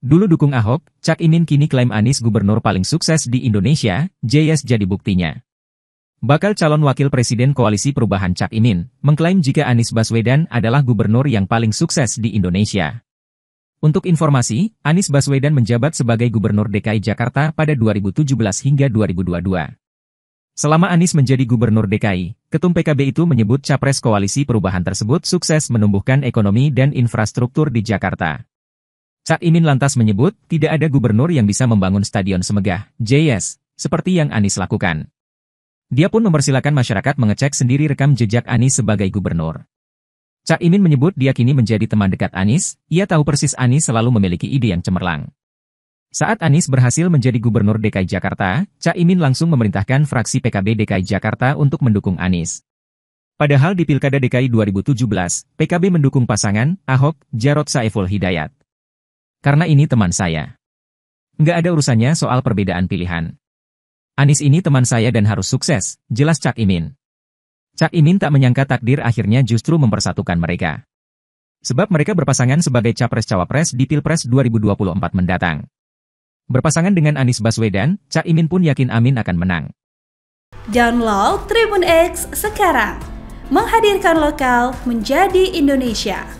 Dulu dukung Ahok, Cak Imin kini klaim Anies gubernur paling sukses di Indonesia, JIS jadi buktinya. Bakal calon wakil presiden Koalisi Perubahan Cak Imin mengklaim jika Anies Baswedan adalah gubernur yang paling sukses di Indonesia. Untuk informasi, Anies Baswedan menjabat sebagai gubernur DKI Jakarta pada 2017 hingga 2022. Selama Anies menjadi gubernur DKI, ketum PKB itu menyebut capres Koalisi Perubahan tersebut sukses menumbuhkan ekonomi dan infrastruktur di Jakarta. Cak Imin lantas menyebut, tidak ada gubernur yang bisa membangun stadion semegah, JIS, seperti yang Anies lakukan. Dia pun mempersilahkan masyarakat mengecek sendiri rekam jejak Anies sebagai gubernur. Cak Imin menyebut dia kini menjadi teman dekat Anies, ia tahu persis Anies selalu memiliki ide yang cemerlang. Saat Anies berhasil menjadi gubernur DKI Jakarta, Cak Imin langsung memerintahkan fraksi PKB DKI Jakarta untuk mendukung Anies. Padahal di Pilkada DKI 2017, PKB mendukung pasangan Ahok, Jarod Saiful Hidayat. Karena ini teman saya. Nggak ada urusannya soal perbedaan pilihan. Anies ini teman saya dan harus sukses, jelas Cak Imin. Cak Imin tak menyangka takdir akhirnya justru mempersatukan mereka. Sebab mereka berpasangan sebagai Capres-Cawapres di Pilpres 2024 mendatang. Berpasangan dengan Anies Baswedan, Cak Imin pun yakin Amin akan menang. Download Tribun X sekarang. Menghadirkan lokal menjadi Indonesia.